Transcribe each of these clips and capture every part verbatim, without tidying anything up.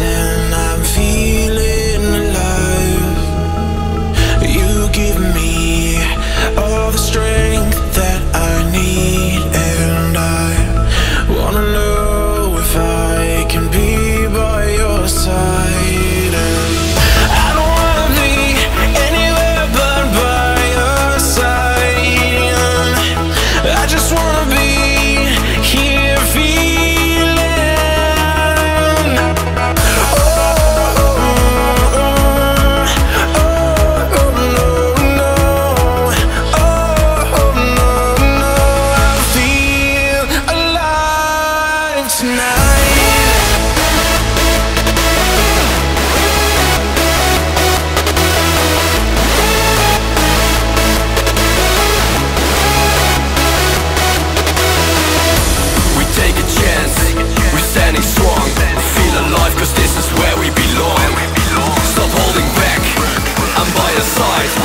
and I'm feeling alive. You give me all the strength that I need, and I wanna know if I can be by your side.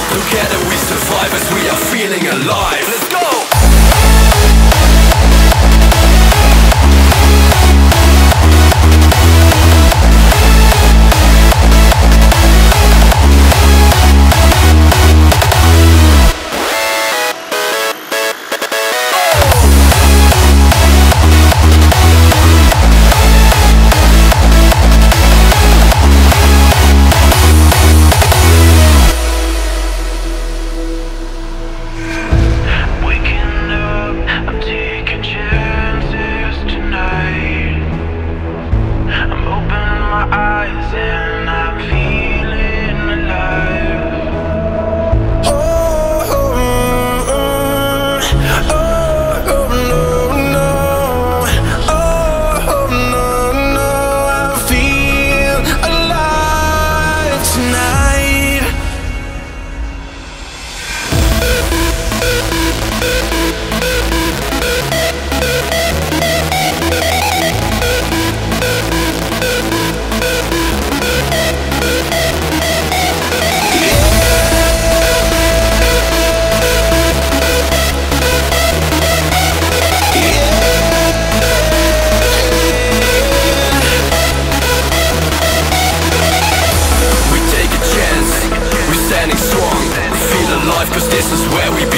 Together we survive as we are feeling alive. Let's go! Cause this is where we